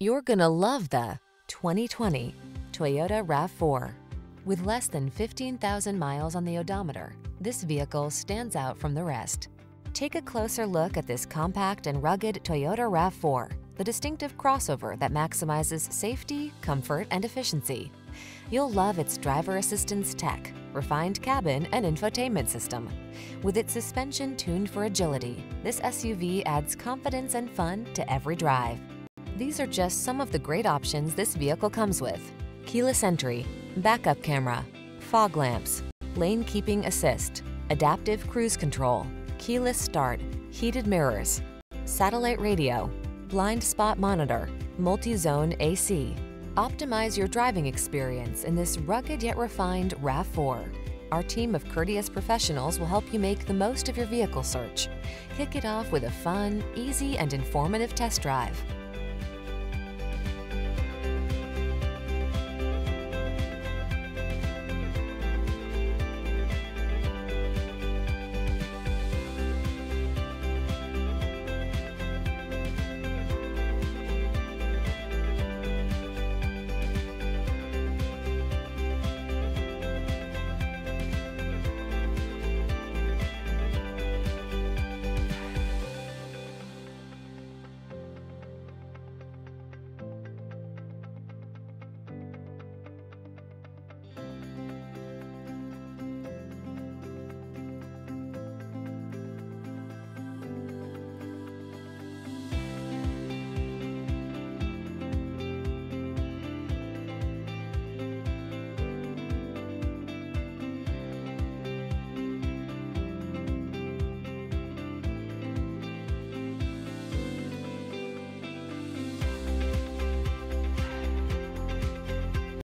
You're gonna love the 2020 Toyota RAV4. With less than 15,000 miles on the odometer, this vehicle stands out from the rest. Take a closer look at this compact and rugged Toyota RAV4, the distinctive crossover that maximizes safety, comfort, and efficiency. You'll love its driver assistance tech, refined cabin, and infotainment system. With its suspension tuned for agility, this SUV adds confidence and fun to every drive. These are just some of the great options this vehicle comes with: keyless entry, backup camera, fog lamps, lane keeping assist, adaptive cruise control, keyless start, heated mirrors, satellite radio, blind spot monitor, multi-zone AC. Optimize your driving experience in this rugged yet refined RAV4. Our team of courteous professionals will help you make the most of your vehicle search. Kick it off with a fun, easy, and informative test drive.